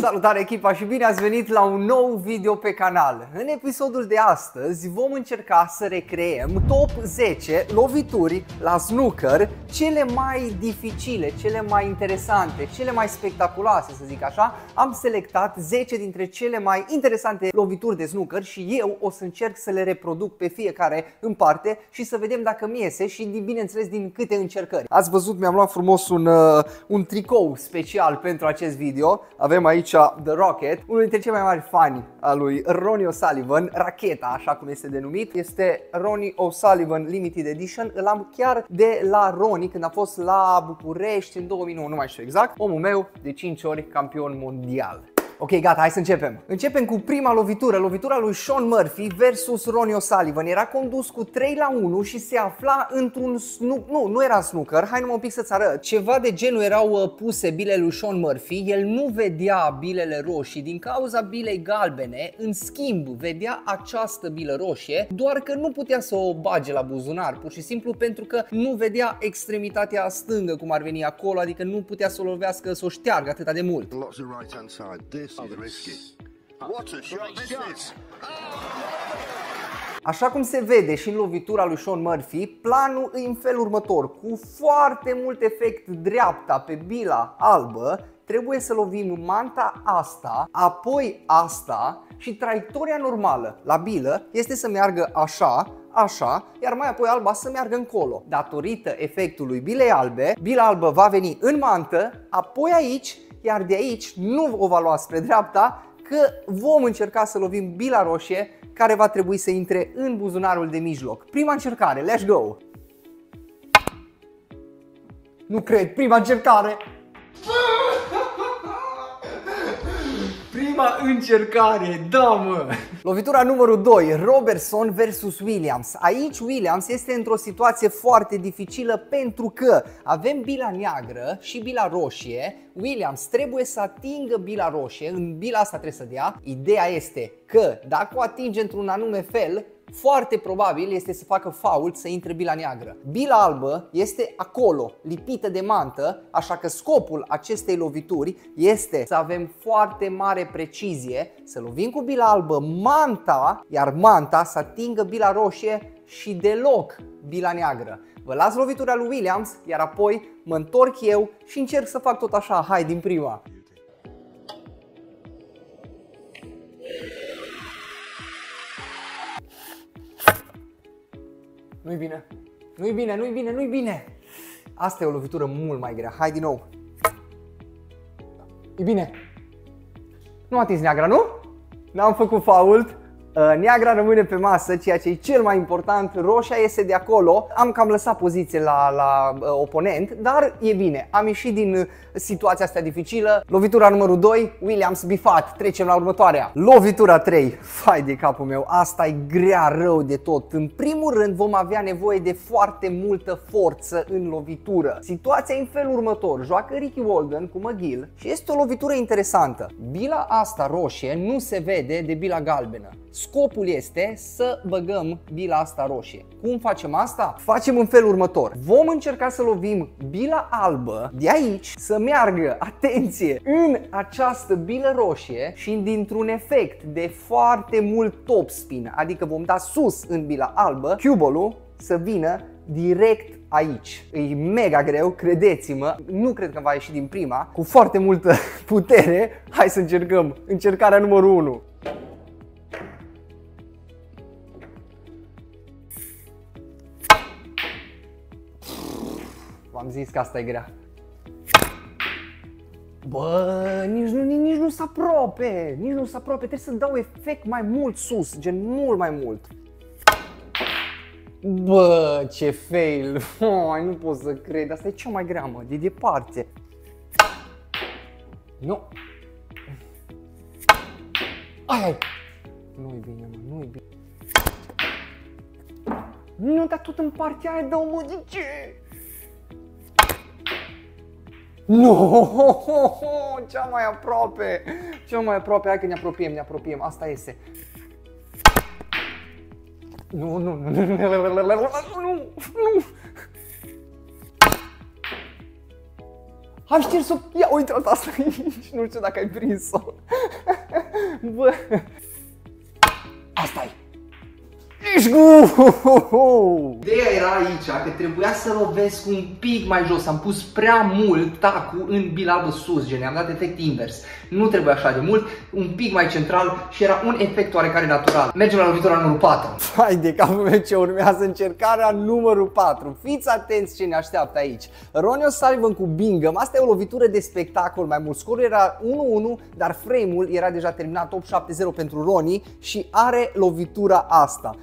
Salutare echipa și bine ați venit la un nou video pe canal. În episodul de astăzi vom încerca să recreăm top 10 lovituri la snooker, cele mai dificile, cele mai interesante, cele mai spectaculoase, să zic așa. Am selectat 10 dintre cele mai interesante lovituri de snooker și eu o să încerc să le reproduc pe fiecare în parte și să vedem dacă mi iese și, bineînțeles, din câte încercări. Ați văzut, mi-am luat frumos un tricou special pentru acest video. Avem aici The Rocket, unul dintre cei mai mari fani al lui Ronnie O'Sullivan, racheta, așa cum este denumit. Este Ronnie O'Sullivan Limited Edition. Îl am chiar de la Ronnie când a fost la București în 2009, nu mai știu exact. Omul meu de 5 ori campion mondial. Ok, gata, hai să începem. Începem cu prima lovitură, lovitura lui Shaun Murphy versus Ronnie O'Sullivan. Era condus cu 3-1 și se afla într-un snooker. Nu era snooker, hai numai un pic să-ți arăt. Ceva de genul erau puse bilele lui Shaun Murphy, el nu vedea bilele roșii din cauza bilei galbene, în schimb vedea această bilă roșie, doar că nu putea să o bage la buzunar, pur și simplu pentru că nu vedea extremitatea stângă cum ar veni acolo, adică nu putea să o lovească, să o șteargă atât de mult. Așa cum se vede și în lovitura lui Shaun Murphy, planul e în felul următor. Cu foarte mult efect dreapta pe bila albă, trebuie să lovim manta asta, apoi asta și traiectoria normală la bilă este să meargă așa, așa, iar mai apoi alba să meargă încolo. Datorită efectului bilei albe, bila albă va veni în mantă, apoi aici, iar de aici nu o va lua spre dreapta, că vom încerca să lovim bila roșie care va trebui să intre în buzunarul de mijloc. Prima încercare, let's go! Nu cred, prima încercare! Prima încercare, da mă! Lovitura numărul 2, Robertson versus Williams. Aici Williams este într-o situație foarte dificilă pentru că avem bila neagră și bila roșie. Williams trebuie să atingă bila roșie, în bila asta trebuie să dea. Ideea este că dacă o atinge într-un anume fel, foarte probabil este să facă fault, să intre bila neagră. Bila albă este acolo, lipită de mantă, așa că scopul acestei lovituri este să avem foarte mare precizie, să lovim cu bila albă manta, iar manta să atingă bila roșie și deloc bila neagră. Vă las lovitura lui Williams, iar apoi mă întorc eu și încerc să fac tot așa, hai din prima. Nu-i bine, nu-i bine, nu-i bine, nu-i bine. Asta e o lovitură mult mai grea, hai din nou. E bine. Nu a atins neagra, nu? N-am făcut fault. Neagra rămâne pe masă, ceea ce e cel mai important, roșia iese de acolo. Am cam lăsat poziție la oponent, dar e bine, am ieșit din situația asta dificilă. Lovitura numărul 2, Williams bifat, trecem la următoarea. Lovitura 3, fai de capul meu, asta e grea rău de tot. În primul rând vom avea nevoie de foarte multă forță în lovitură. Situația e în felul următor, joacă Ricky Walden cu McGill și este o lovitură interesantă. Bila asta roșie nu se vede de bila galbenă. Scopul este să băgăm bila asta roșie. Cum facem asta? Facem în felul următor. Vom încerca să lovim bila albă de aici, să meargă, atenție, în această bilă roșie și dintr-un efect de foarte mult topspin, adică vom da sus în bila albă, cue ball-ul să vină direct aici. E mega greu, credeți-mă, nu cred că va ieși din prima, cu foarte multă putere. Hai să încercăm, încercarea numărul 1. Am zis că asta e grea. Bă, nici nu se aproape, nici nu se aproape, trebuie să dau efect mai mult sus, gen mult mai mult. Bă, ce fail, oh, nu pot să cred, asta e cea mai grea, mă, de departe. Nu. Ai, nu-i bine, mă, nu-i bine. Nu, dar tot în partea aia dau, mă, de ce? Nu, no! Cea mai aproape, cea mai aproape, hai că ne apropiem, asta este. Nu. Am șters-o, ia uite-o la asta și nu știu dacă ai prins-o. Bă, asta-i. Ideea era aici, că trebuia să lovesc un pic mai jos, am pus prea mult tacul în bilabă sus, gen, am dat efect invers. Nu trebuia așa de mult, un pic mai central și era un efect oarecare natural. Mergem la lovitura numărul 4. Hai de capul meu, ce urmează încercarea numărul 4. Fiți atenți ce ne așteaptă aici. Ronnie O'Sullivan cu Bingham, asta e o lovitură de spectacol mai mult. Scorul era 1-1, dar frame-ul era deja terminat 8-7-0 pentru Ronnie și are lovitura asta.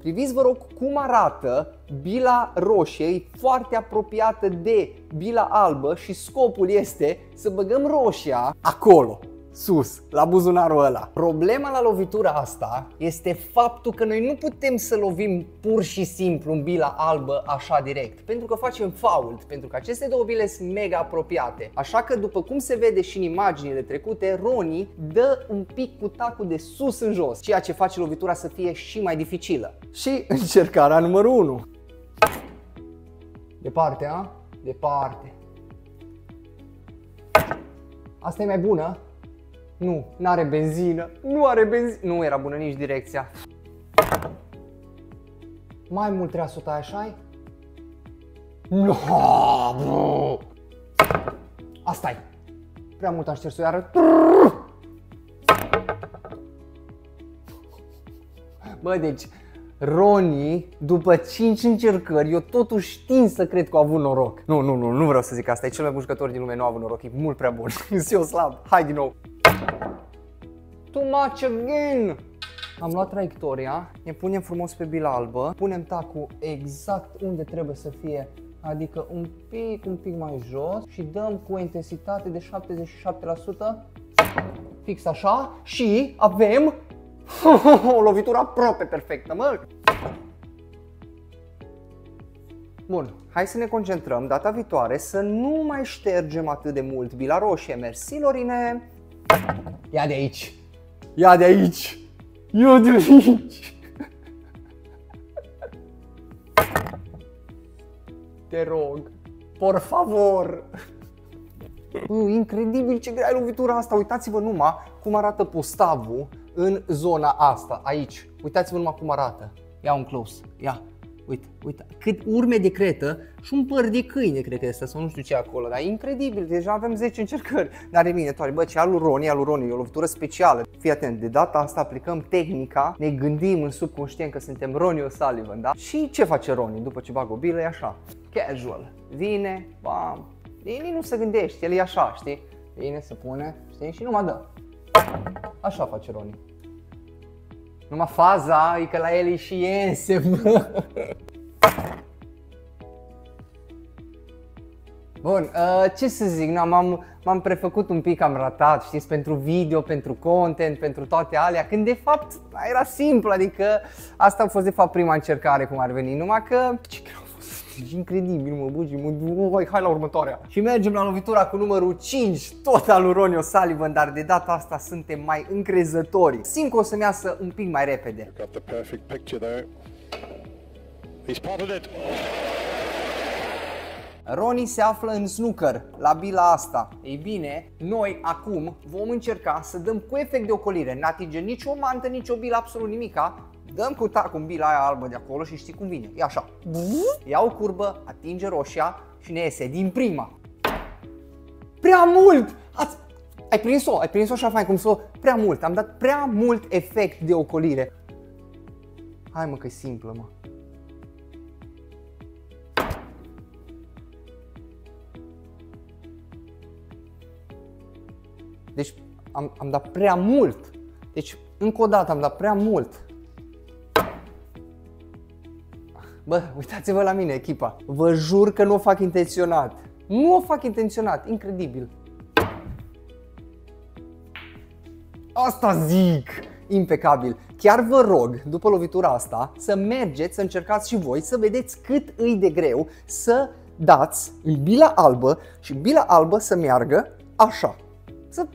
Priviți vă rog cum arată bila roșie, foarte apropiată de bila albă și scopul este să băgăm roșia acolo, sus, la buzunarul ăla. Problema la lovitura asta este faptul că noi nu putem să lovim pur și simplu în bila albă așa direct, pentru că facem fault, pentru că aceste două bile sunt mega apropiate. Așa că după cum se vede și în imaginile trecute, Ronnie dă un pic cu tacul de sus în jos, ceea ce face lovitura să fie și mai dificilă. Și încercarea numărul 1. Departe, a? Departe. Asta e mai bună? Nu, n-are benzină, nu are benzină, nu era bună nici direcția. Mai mult trebuia să o tai așa-i? No, bro. Asta-i, prea mult am șters-o iară. Bă, deci, Ronnie, după 5 încercări, eu totuși tind să cred că a avut noroc. Nu vreau să zic asta, e cel mai bun jucător din lume, nu a avut noroc, e mult prea bun, sunt eu slab, hai din nou. Too much again! Am luat traiectoria, ne punem frumos pe bila albă, punem tacul exact unde trebuie să fie, adică un pic mai jos și dăm cu o intensitate de 77%, fix așa, și avem o lovitură aproape perfectă, mă! Bun, hai să ne concentrăm data viitoare să nu mai ștergem atât de mult bila roșie, mersi, Lorine! Ia de aici! Ia de aici! Ia de aici! Te rog, por favor! Incredibil ce grea e lovitura asta! Uitați-vă numai cum arată postavul în zona asta, aici. Uitați-vă numai cum arată. Ia un close, ia, uite, uite. Cât urme de cretă și un păr de câine, cred că este, sau nu știu ce acolo, dar e incredibil, deja avem 10 încercări. Dar e bine, toare, bă, ce al lui Ronnie, e o lovitură specială. Fii atent, de data asta aplicăm tehnica, ne gândim în subconștient că suntem Ronnie O'Sullivan, da? Și ce face Ronnie după ce bagă o bilă? E așa, casual, vine, bam, el nu se gândește, el e așa, știi? Vine, se pune, știi? Și nu mă dă. Așa face Ronnie. Numai faza e că la el e și iese, bă. Bun, ce să zic, m-am prefăcut un pic, am ratat, știți, pentru video, pentru content, pentru toate alea, când de fapt era simplu, adică asta a fost de fapt prima încercare cum ar veni, numai că ce greu a fost, incredibil, mă bugi, hai la următoarea. Și mergem la lovitura cu numărul 5, tot al lui Ronnie O'Sullivan, dar de data asta suntem mai încrezători. Simt că o să-mi iasă un pic mai repede. Ronnie se află în snooker, la bila asta. Ei bine, noi acum vom încerca să dăm cu efect de ocolire, n-atinge nici o mantă, nici o bilă, absolut nimica. Dăm cu tac în bila aia albă de acolo și știi cum vine, e așa. Ia o curbă, atinge roșia și ne iese din prima. Prea mult! Ai prins-o, ai prins-o așa fain cum s-o... Prea mult, am dat prea mult efect de ocolire. Hai mă că e simplă, mă. Deci am dat prea mult, deci încă o dată am dat prea mult. Bă, uitați-vă la mine echipa, vă jur că nu o fac intenționat, nu o fac intenționat, incredibil. Asta zic, impecabil. Chiar vă rog, după lovitura asta, să mergeți, să încercați și voi, să vedeți cât îi de greu să dați în bila albă și bila albă să meargă așa. Să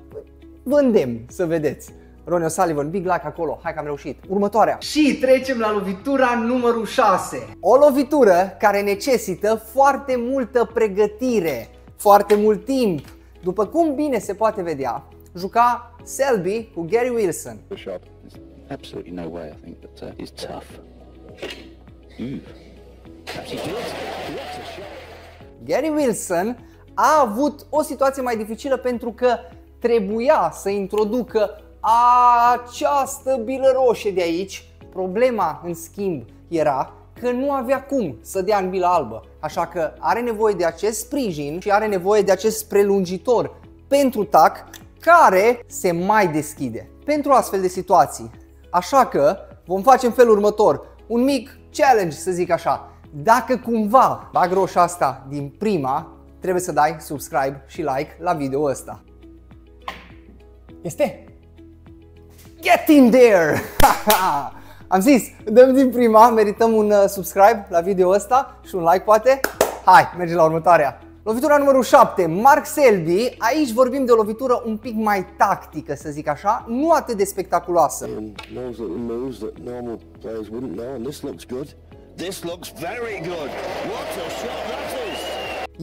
vă îndemn, să vedeți. Ronnie O'Sullivan, big like acolo, hai că am reușit. Următoarea. Și trecem la lovitura numărul 6. O lovitură care necesită foarte multă pregătire, foarte mult timp. După cum bine se poate vedea, juca Selby cu Gary Wilson. Absolutely no way, I think, but he's tough. Ooh. Gary Wilson a avut o situație mai dificilă pentru că trebuia să introducă această bilă roșie de aici. Problema, în schimb, era că nu avea cum să dea în bila albă, așa că are nevoie de acest sprijin și are nevoie de acest prelungitor pentru tac care se mai deschide pentru astfel de situații. Așa că vom face în felul următor, un mic challenge, să zic așa. Dacă cumva bag roșia asta din prima, trebuie să dai subscribe și like la video ăsta. Este? Get in there! Am zis, dăm din prima, merităm un subscribe la video ăsta și un like poate. Hai, mergem la următoarea. Lovitura numărul 7, Mark Selby. Aici vorbim de o lovitură un pic mai tactică, să zic așa, nu atât de spectaculoasă.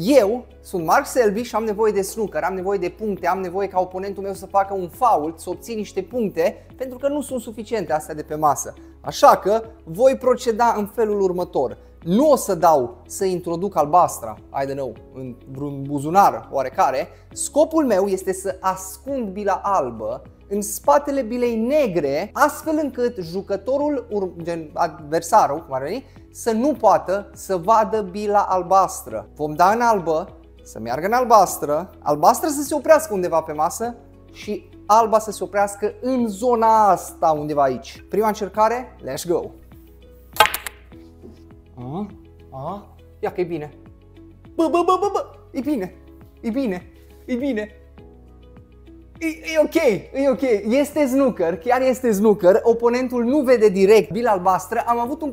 Eu sunt Mark Selby și am nevoie de snooker, am nevoie de puncte, am nevoie ca oponentul meu să facă un foul, să obțin niște puncte, pentru că nu sunt suficiente astea de pe masă. Așa că voi proceda în felul următor. Nu o să dau să introduc albastra, I don't know, în vreun buzunar oarecare. Scopul meu este să ascund bila albă în spatele bilei negre, astfel încât jucătorul, adversarul, cum ar veni, să nu poată să vadă bila albastră. Vom da în albă, să meargă în albastră, albastră să se oprească undeva pe masă și alba să se oprească în zona asta undeva aici. Prima încercare, let's go! Ia că e bine! E bine! E bine! E bine! E ok, e ok, este snooker, chiar este snooker, oponentul nu vede direct bila albastră, am avut un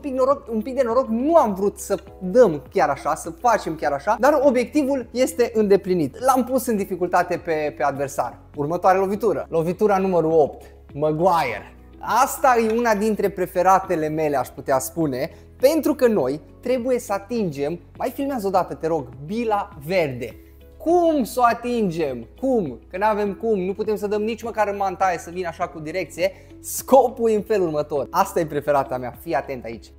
pic de noroc, nu am vrut să dăm chiar așa, să facem chiar așa, dar obiectivul este îndeplinit. L-am pus în dificultate pe adversar. Următoare lovitură, lovitura numărul 8, Maguire. Asta e una dintre preferatele mele, aș putea spune, pentru că noi trebuie să atingem, mai filmează o dată, te rog, bila verde. Cum să o atingem? Cum? Că n-avem cum, nu putem să dăm nici măcar în mantaie să vină așa cu direcție. Scopul e în felul următor. Asta e preferata mea, fii atent aici.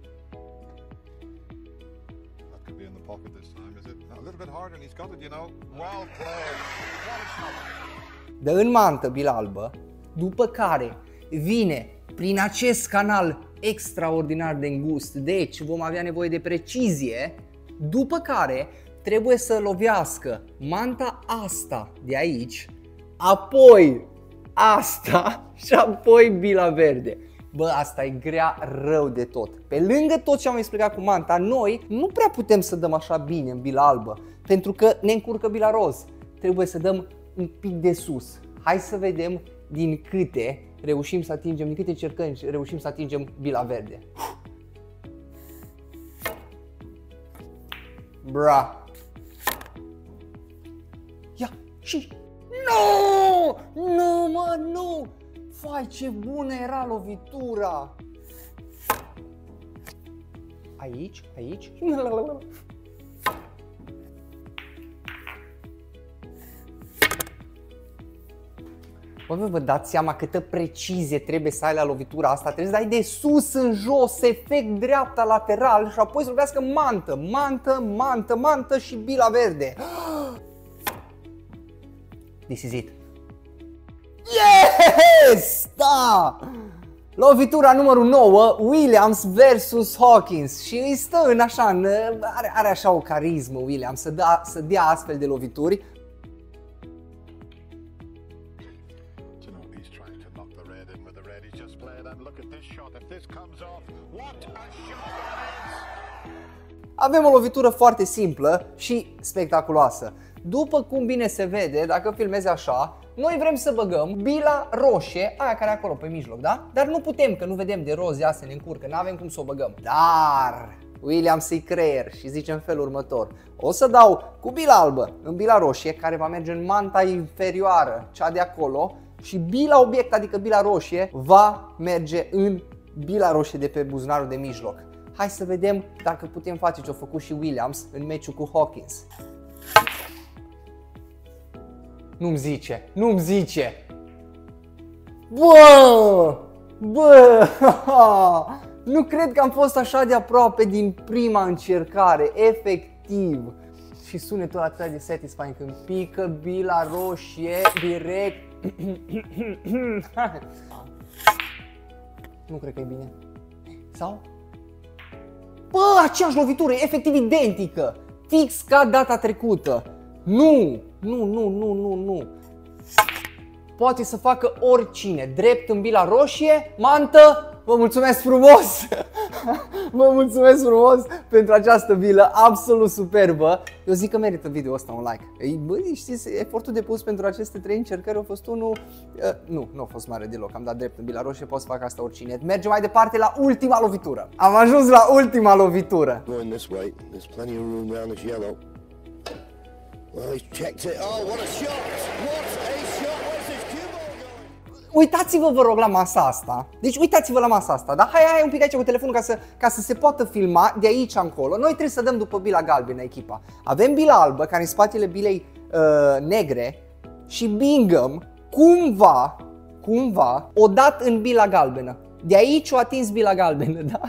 Dă în mantă bila albă, după care vine prin acest canal extraordinar de îngust, deci vom avea nevoie de precizie, după care trebuie să lovească manta asta de aici, apoi asta și apoi bila verde. Bă, asta e grea rău de tot. Pe lângă tot ce am explicat cu manta, noi nu prea putem să dăm așa bine în bila albă, pentru că ne încurcă bila roz. Trebuie să dăm un pic de sus. Hai să vedem din câte reușim să atingem, din câte cercări reușim să atingem bila verde. Bra. Ia, și... Nu! Nu, mă, nu! Fai, ce bună era lovitura! Aici, aici... Bă, vă dați seama câtă precizie trebuie să ai la lovitura asta, trebuie să dai de sus în jos, efect dreapta, lateral și apoi să lovească mantă, mantă, mantă, mantă și bila verde. This is it. Yes! Da! Lovitura numărul 9, Williams vs. Hawkins, și îi stă în așa, are așa o carismă Williams să dea astfel de lovituri. Avem o lovitură foarte simplă și spectaculoasă. După cum bine se vede, dacă filmezi așa, noi vrem să băgăm bila roșie, aia care e acolo pe mijloc, da? Dar nu putem, că nu vedem de roz, ea se ne încurcă, n-avem cum să o băgăm. Dar Williams-i creier și zice în felul următor: o să dau cu bila albă în bila roșie, care va merge în manta inferioară, cea de acolo, și bila obiect, adică bila roșie, va merge în bila roșie de pe buzunarul de mijloc. Hai să vedem dacă putem face ce a făcut și Williams în meciul cu Hawkins. Nu-mi zice, nu-mi zice! Bă! Bă! Nu cred că am fost așa de aproape din prima încercare, efectiv! Și sunetul atât de satisfying când pică bila roșie direct. Nu cred că e bine. Sau? Bă, aceeași lovitură, efectiv identică, fix ca data trecută. Nu, nu, nu, nu, nu, nu. Poate să facă oricine, drept în bila roșie, mantă, vă mulțumesc frumos! Vă mulțumesc frumos pentru această bilă absolut superbă. Eu zic că merită video ăsta un like. Băi, știți, efortul depus pentru aceste trei încercări a fost unul... Nu a fost mare deloc, am dat drept în bila roșie, pot să fac asta oricine. Mergem mai departe la ultima lovitură. Am ajuns la ultima lovitură. Uitați-vă, vă rog, la masa asta. Deci uitați-vă la masa asta, da? Hai un pic aici cu telefonul ca să se poată filma de aici încolo. Noi trebuie să dăm după bila galbenă echipa. Avem bila albă, care în spatele bilei negre, și Bingham cumva o dat în bila galbenă. De aici o atins bila galbenă, da?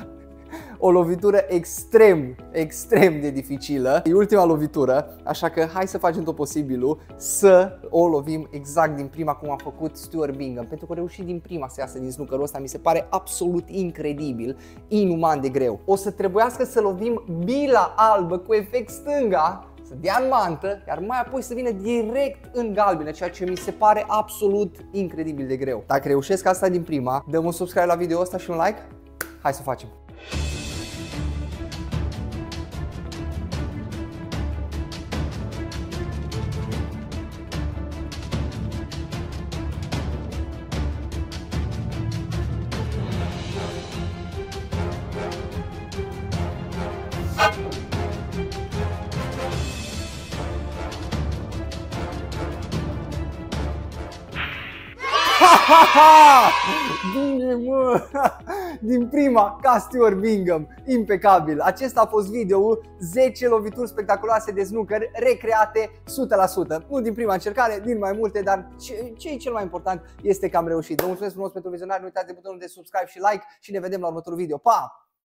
O lovitură extrem, extrem de dificilă. E ultima lovitură, așa că hai să facem tot posibilul să o lovim exact din prima, cum a făcut Stuart Bingham, pentru că a reușit din prima să iasă din snucărul ăsta. Mi se pare absolut incredibil, inuman de greu. O să trebuiască să lovim bila albă cu efect stânga, să dea în mantă, iar mai apoi să vină direct în galbenă, ceea ce mi se pare absolut incredibil de greu. Dacă reușesc asta din prima, dăm un subscribe la video ăsta și un like. Hai să o facem! Bine, mă! Din prima, ca Stuart Bingham, impecabil. Acesta a fost videoul 10 lovituri spectaculoase de snooker recreate 100%. Nu din prima încercare, din mai multe, dar ce e cel mai important este că am reușit. Vă mulțumesc frumos pentru vizionare, nu uitați de butonul de subscribe și like și ne vedem la următorul video. Pa!